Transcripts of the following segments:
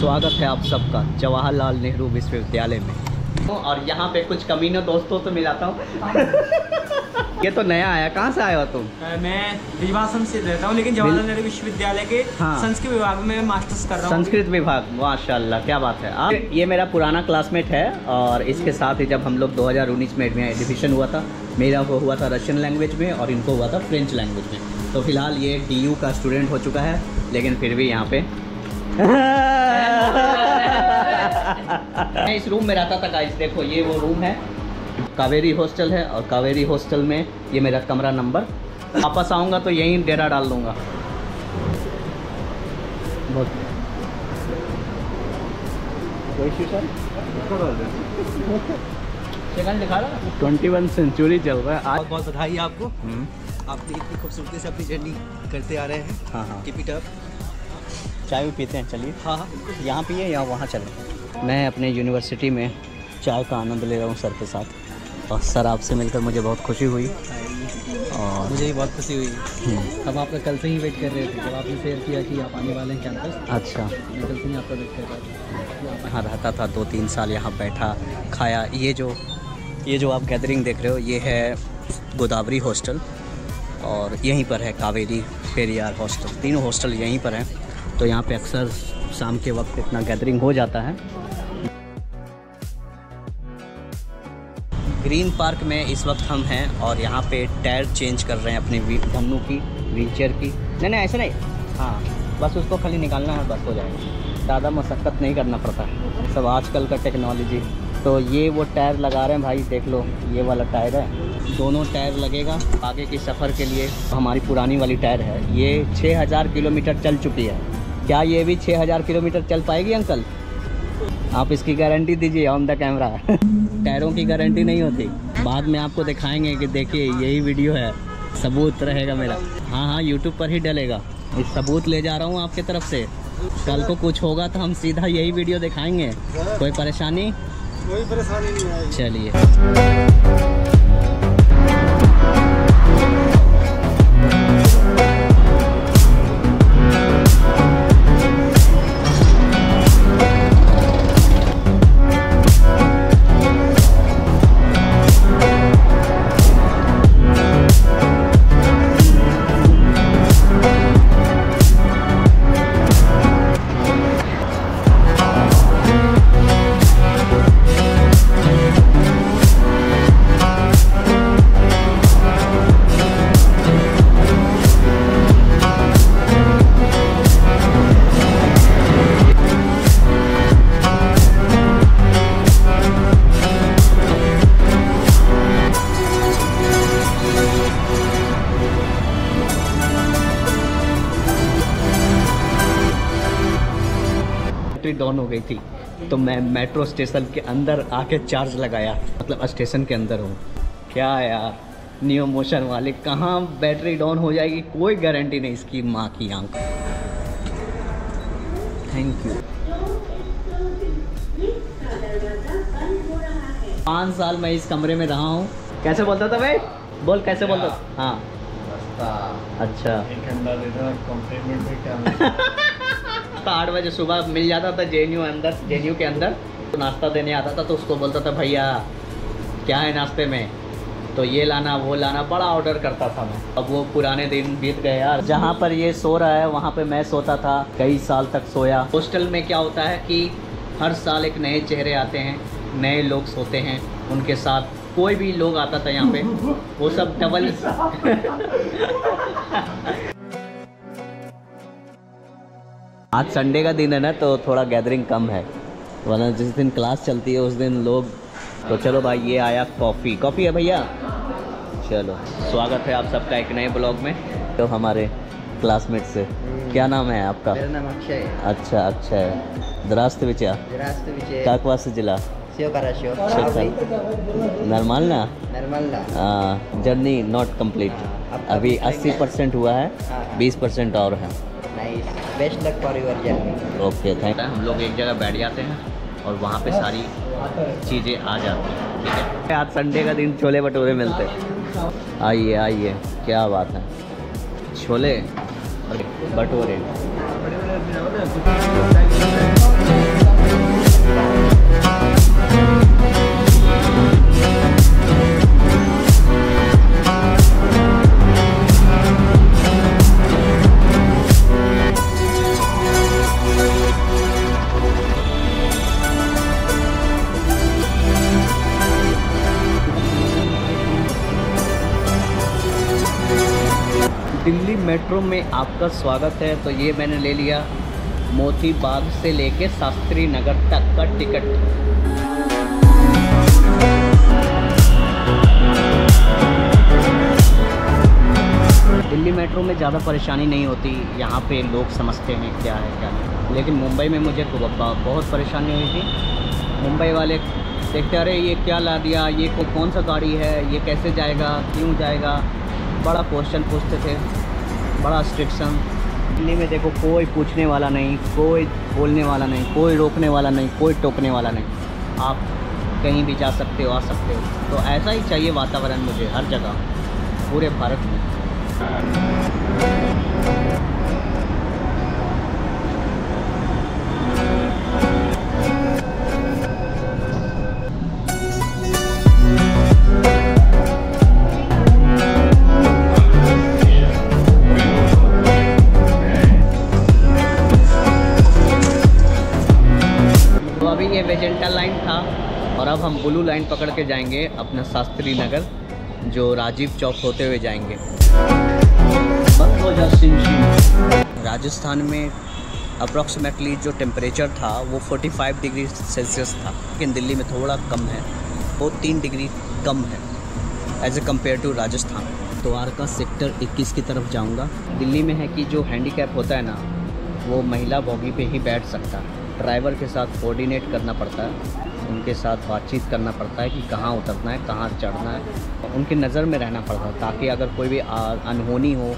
स्वागत है आप सबका जवाहरलाल नेहरू विश्वविद्यालय में। और यहाँ पे कुछ कमीनों दोस्तों तो मिलाता हूँ। ये तो नया आया, कहाँ से आया हो तुम? मैं रीवासन से रहता हूँ, लेकिन जवाहरलाल नेहरू विश्वविद्यालय के संस्कृत विभाग में मास्टर्स कर रहा हूँ। संस्कृत विभाग, माशाल्लाह क्या बात है। आप ये मेरा पुराना क्लासमेट है और इसके साथ ही जब हम लोग 2019 में एडमिशन हुआ था, मेरा को हुआ था रशियन लैंग्वेज में और इनको हुआ था फ्रेंच लैंग्वेज में। तो फिलहाल ये DU का स्टूडेंट हो चुका है, लेकिन फिर भी यहाँ पे मैं इस रूम में रहता था। गाइस देखो, ये वो रूम है, कावेरी हॉस्टल है और कावेरी हॉस्टल में ये मेरा कमरा नंबर। वापस आऊँगा तो यहीं डेरा डाल दूँगा। बहुत सेकंड दिखा रहा है, 21 सेंचुरी चल रहा है। आज बहुत बधाई आपको, आपने इतनी खूबसूरती से अपनी जर्नी करते आ रहे हैं। हाँ हाँ, कीप इट अप। चाय भी पीते हैं, चलिए। हाँ हाँ, यहाँ पिए या वहाँ चलें। मैं अपने यूनिवर्सिटी में चाय का आनंद ले रहा हूँ सर के साथ, और सर आपसे मिलकर मुझे बहुत खुशी हुई। और मुझे भी बहुत खुशी हुई। अब आपका कल से ही वेट कर रहे थे, जब आपने शेयर किया कि आप आने वाले हैं कैंपस। अच्छा, मैं कल से ही आपका वेट कर रहा था। यहाँ रहता था 2-3 साल, यहाँ बैठा खाया। ये जो आप गैदरिंग देख रहे हो, ये है गोदावरी हॉस्टल और यहीं पर है कावेरी, पेरियार हॉस्टल। तीनों हॉस्टल यहीं पर हैं, तो यहाँ पे अक्सर शाम के वक्त इतना गैदरिंग हो जाता है। ग्रीन पार्क में इस वक्त हम हैं और यहाँ पे टायर चेंज कर रहे हैं अपने धन्नू की, व्हील चेयर की। नहीं नहीं ऐसे नहीं, हाँ बस उसको खाली निकालना है, बस हो जाएगा। ज़्यादा मशक्क़त नहीं करना पड़ता है, सब आजकल का टेक्नोलॉजी। तो ये वो टायर लगा रहे हैं भाई, देख लो ये वाला टायर है, दोनों टायर लगेगा आगे के सफ़र के लिए। हमारी पुरानी वाली टायर है, ये 6000 किलोमीटर चल चुकी है। क्या ये भी 6000 किलोमीटर चल पाएगी अंकल? आप इसकी गारंटी दीजिए ऑन द कैमरा। टायरों की गारंटी नहीं होती, बाद में आपको दिखाएंगे कि देखिए यही वीडियो है, सबूत रहेगा मेरा। हाँ हाँ, यूट्यूब पर ही डलेगा, इस सबूत ले जा रहा हूँ आपके तरफ से। कल को कुछ होगा तो हम सीधा यही वीडियो दिखाएंगे, कोई परेशानी? कोई परेशानी नहीं है। चलिए, डाउन हो गई थी तो मैं मेट्रो स्टेशन के अंदर आके चार्ज लगाया, मतलब स्टेशन के अंदर हूँ। क्या यार न्यू मोशन वाले, कहाँ बैटरी डाउन हो जाएगी कोई गारंटी नहीं इसकी माँ की आंख। Thank you. 5 साल मैं इस कमरे में रहा हूँ। कैसे बोलता था भाई, बोल कैसे बोलता था? हाँ अच्छा, एक घंटा देता कॉम्प्लीमेंट। 8 बजे सुबह मिल जाता था जेएनयू के अंदर, तो नाश्ता देने आता था, तो उसको बोलता था भैया क्या है नाश्ते में, तो ये लाना वो लाना, बड़ा ऑर्डर करता था मैं। अब वो पुराने दिन बीत गए यार, जहाँ पर ये सो रहा है वहाँ पे मैं सोता था, कई साल तक सोया। हॉस्टल में क्या होता है कि हर साल एक नए चेहरे आते हैं, नए लोग सोते हैं उनके साथ। कोई भी लोग आता था यहाँ पे, वो सब डबल। आज संडे का दिन है ना, तो थोड़ा गैदरिंग कम है, वरना जिस दिन क्लास चलती है उस दिन लोग। तो चलो भाई, ये आया कॉफ़ी। कॉफ़ी है भैया? चलो, स्वागत है आप सबका एक नए ब्लॉग में। तो हमारे क्लासमेट से, क्या नाम है आपका? मेरा नाम अक्षय है। अच्छा अच्छा है। द्रास्त विचा काकवास जिला नर्मल ना? हाँ, जर्नी नॉट कम्प्लीट। अभी 80% हुआ है, 20% और है। Best luck for your journey. Okay thank you. हम लोग एक जगह बैठ जाते हैं और वहाँ पे सारी चीज़ें आ जाती हैं, ठीक है। आज संडे का दिन छोले भटूरे मिलते हैं। आइए आइए, क्या बात है, छोले और भटूरे। मेट्रो में आपका स्वागत है। तो ये मैंने ले लिया मोती बाग से लेके शास्त्री नगर तक का टिकट। दिल्ली मेट्रो में ज़्यादा परेशानी नहीं होती, यहाँ पे लोग समझते हैं क्या है क्या नहीं। लेकिन मुंबई में मुझे तो बहुत परेशानी हुई थी। मुंबई वाले देखते अरे ये क्या ला दिया, ये कौन सा गाड़ी है, ये कैसे जाएगा, क्यों जाएगा, बड़ा क्वेश्चन पूछते थे, बड़ा स्ट्रिक्शन। दिल्ली में देखो कोई पूछने वाला नहीं, कोई बोलने वाला नहीं, कोई रोकने वाला नहीं, कोई टोकने वाला नहीं। आप कहीं भी जा सकते हो, आ सकते हो। तो ऐसा ही चाहिए वातावरण मुझे हर जगह पूरे भारत में। तो अभी ये वेजेंटल लाइन था और अब हम ब्लू लाइन पकड़ के जाएंगे अपना शास्त्री नगर, जो राजीव चौक होते हुए जाएंगे। राजस्थान में अप्रॉक्सीमेटली जो टेम्परेचर था वो 45 डिग्री सेल्सियस था, लेकिन दिल्ली में थोड़ा कम है, वो 3 डिग्री कम है as a compare to Rajasthan. Dwarka sector 21 की तरफ जाऊंगा। दिल्ली में है कि जो हैंडीकैप होता है ना, वो महिला बॉगी पे ही बैठ सकता है। ड्राइवर के साथ कोऑर्डिनेट करना पड़ता है, उनके साथ बातचीत करना पड़ता है कि कहाँ उतरना है, कहाँ चढ़ना है, उनकी नज़र में रहना पड़ता है, ताकि अगर कोई भी अनहोनी हो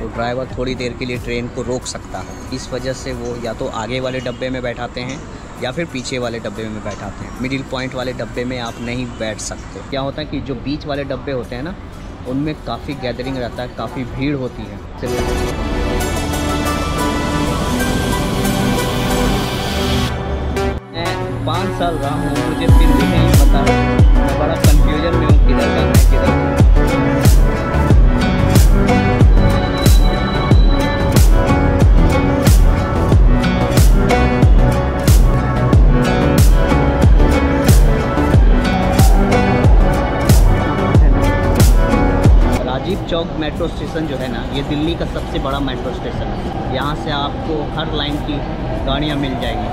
तो ड्राइवर थोड़ी देर के लिए ट्रेन को रोक सकता है। इस वजह से वो या तो आगे वाले डब्बे में बैठाते हैं या फिर पीछे वाले डब्बे में बैठाते हैं। मिडिल पॉइंट वाले डब्बे में आप नहीं बैठ सकते। क्या होता है कि जो बीच वाले डब्बे होते हैं ना, उनमें काफ़ी गैदरिंग रहता है, काफ़ी भीड़ होती है। पाँच साल रहा हूँ, मुझे फिर भी नहीं पता, मैं बड़ा कंफ्यूजन में हूँ किधर जाना है किधर नहीं। राजीव चौक मेट्रो स्टेशन जो है ना, ये दिल्ली का सबसे बड़ा मेट्रो स्टेशन है। यहाँ से आपको हर लाइन की गाड़ियाँ मिल जाएगी।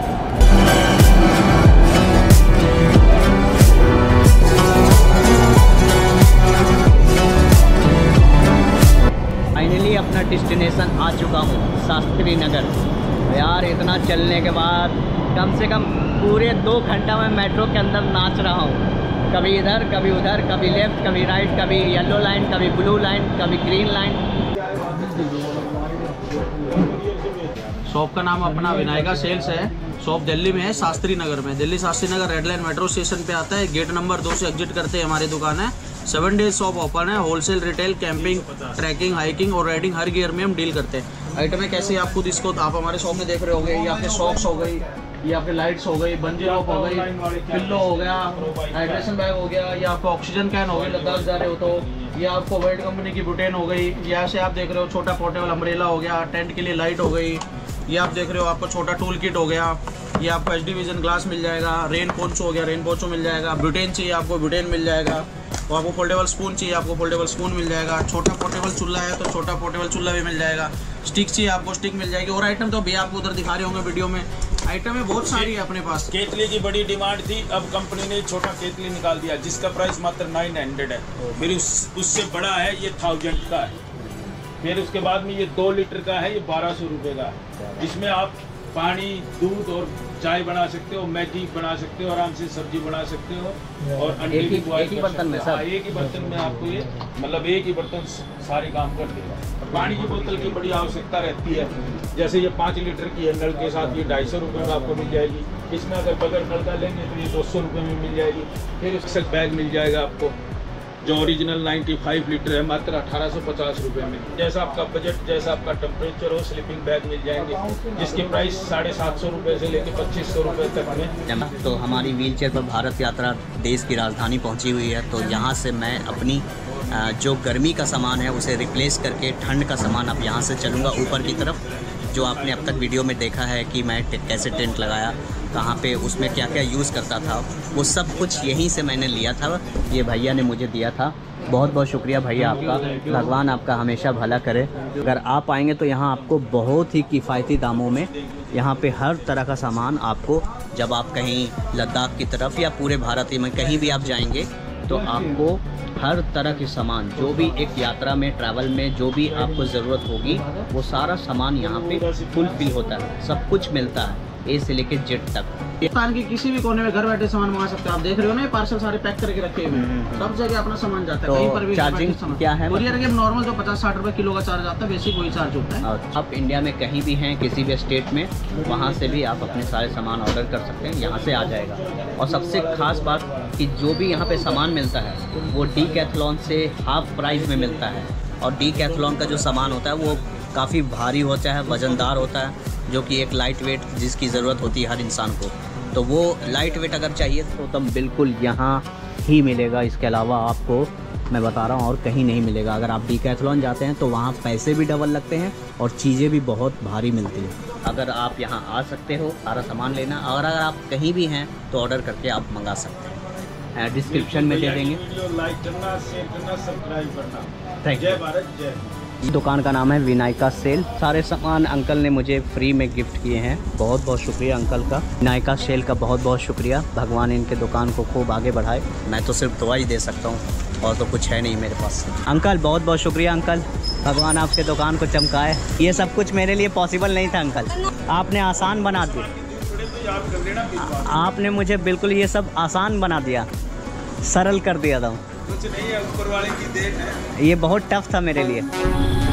फाइनली अपना डेस्टिनेशन आ चुका हूँ, शास्त्री नगर। यार इतना चलने के बाद कम से कम पूरे 2 घंटा में मेट्रो के अंदर नाच रहा हूँ। कभी इधर, कभी उधर, कभी लेफ्ट, कभी राइट, कभी येलो लाइन, कभी ब्लू लाइन, कभी ग्रीन लाइन। शॉप का नाम अपना विनायका सेल्स है। शॉप दिल्ली में है, शास्त्री नगर में। Delhi Shastri Nagar red line metro station पे आता है। गेट नंबर 2 से एग्जिट करते हैं हमारी दुकान है। 7 डेज शॉप ओपन है। Wholesale, retail, camping, trekking, hiking और राइडिंग हर गियर में हम डील करते हैं। आइटमें कैसे आप खुद इसको आप हमारे शॉप में देख रहे होगे। ये आपके सॉक्स हो गई, ये आपके लाइट्स हो गई, बंजी रोप हो गई, पिल्लो हो गया, हाइड्रेशन बैग हो गया, या आपका ऑक्सीजन कैन हो गई लद्दाख जा रहे हो तो, या आपको वाइट कंपनी की बुटेन हो गई, यहाँ से आप देख रहे हो छोटा पोर्टेबल अम्ब्रेला हो गया, टेंट के लिए लाइट हो गई, ये आप देख रहे हो आपको छोटा टूल किट हो गया, ये आपको एच डिवीजन ग्लास मिल जाएगा, रेन पोंचो हो गया, रेन पोंचो मिल जाएगा, ब्यूटेन चाहिए आपको ब्यूटेन मिल जाएगा, और आपको फोल्डेबल स्पून चाहिए आपको फोल्डेबल स्पून मिल जाएगा, छोटा पोर्टेबल चूल्हा है तो छोटा पोर्टेबल चूल्हा भी मिल जाएगा, स्टिक चाहिए आपको स्टिक मिल जाएगी। और आइटम तो भैया आपको उधर दिखा रहे होंगे वीडियो में, आइटम है बहुत सारी है अपने पास। केतली की बड़ी डिमांड थी, अब कंपनी ने छोटा केतली निकाल दिया जिसका प्राइस मात्र 900 है। मेरी उससे बड़ा है ये 1000 का है। फिर उसके बाद में ये 2 लीटर का है, ये 1200 रुपये का है। इसमें आप पानी, दूध और चाय बना सकते हो, मैगी बना सकते हो, आराम से सब्जी बना सकते हो, और अंडे की बॉइल एक ही बर्तन में आपको ये मतलब एक ही बर्तन सारे काम कर देगा। पानी की बोतल की बड़ी आवश्यकता रहती है, जैसे ये 5 लीटर की है नल के साथ, ये 250 रुपये में आपको मिल जाएगी। इसमें अगर बगैर नल का लेंगे तो ये 200 रुपये में मिल जाएगी। फिर उससे बैग मिल जाएगा आपको जो ओरिजिनल 95 लीटर है मात्र 1850 रुपये में। जैसा आपका बजट, जैसा आपका टेम्परेचर हो, स्लीपिंग बैग मिल जाएंगे जिसकी प्राइस 750 रुपये से लेकर 2500 रुपये तक है। तो हमारी व्हीलचेयर पर भारत यात्रा देश की राजधानी पहुंची हुई है। तो यहाँ से मैं अपनी जो गर्मी का सामान है उसे रिप्लेस करके ठंड का सामान अब यहाँ से चलूँगा ऊपर की तरफ। जो आपने अब तक वीडियो में देखा है कि मैं कैसे टेंट लगाया, कहाँ पे, उसमें क्या क्या यूज़ करता था, वो सब कुछ यहीं से मैंने लिया था। ये भैया ने मुझे दिया था बहुत बहुत शुक्रिया भैया आपका, भगवान आपका हमेशा भला करे। अगर आप आएंगे तो यहाँ आपको बहुत ही किफ़ायती दामों में यहाँ पे हर तरह का सामान आपको, जब आप कहीं लद्दाख की तरफ या पूरे भारत में कहीं भी आप जाएंगे तो आपको हर तरह के सामान, जो भी एक यात्रा में, ट्रैवल में जो भी आपको ज़रूरत होगी वो सारा सामान यहाँ पे फुलफिल होता है, सब कुछ मिलता है ए से लेके जेड तक। हिंदुस्तान के किसी भी कोने में घर बैठे सामान मंगा सकते हैं। आप देख रहे हो ना, पार्सल सारे पैक करके रखे हुए हैं, सब जगह अपना सामान जाता है। कहीं पर भी चार्जिंग क्या है? कुरियर के नॉर्मल तो 50-60 रुपए किलो का चार्ज आता है, बेसिक वही चार्ज होता है। आप इंडिया में कहीं भी हैं, किसी भी स्टेट में, वहाँ से भी आप अपने सारे सामान ऑर्डर कर सकते हैं, यहाँ से आ जाएगा। और सबसे खास बात कि जो भी यहाँ पे सामान मिलता है वो डेकाथलॉन से हाफ प्राइस में मिलता है। और डेकाथलॉन का जो सामान होता है वो काफ़ी भारी होता है, वज़नदार होता है, जो कि एक लाइट वेट जिसकी ज़रूरत होती है हर इंसान को, तो वो लाइट वेट अगर चाहिए तो तुम बिल्कुल यहाँ ही मिलेगा। इसके अलावा आपको मैं बता रहा हूँ और कहीं नहीं मिलेगा। अगर आप डेकाथलॉन जाते हैं तो वहाँ पैसे भी डबल लगते हैं और चीज़ें भी बहुत भारी मिलती हैं। अगर आप यहाँ आ सकते हो सारा सामान लेना, और अगर आप कहीं भी हैं तो ऑर्डर करके आप मंगा सकते हैं। डिस्क्रिप्शन में दे देंगे। Thank you. दुकान का नाम है विनायका सेल्स। सारे सामान अंकल ने मुझे फ्री में गिफ्ट किए हैं, बहुत बहुत शुक्रिया अंकल का, विनायका सेल्स का बहुत बहुत शुक्रिया। भगवान इनके दुकान को खूब आगे बढ़ाए। मैं तो सिर्फ दुआ ही दे सकता हूँ, और तो कुछ है नहीं मेरे पास। अंकल बहुत बहुत शुक्रिया अंकल, भगवान आपके दुकान को चमकाए। ये सब कुछ मेरे लिए पॉसिबल नहीं था अंकल, आपने आसान बना दिया, आपने मुझे बिल्कुल ये सब आसान बना दिया, सरल कर दिया था। कुछ नहीं है, ऊपर वाले की देन है। ये बहुत टफ था मेरे लिए।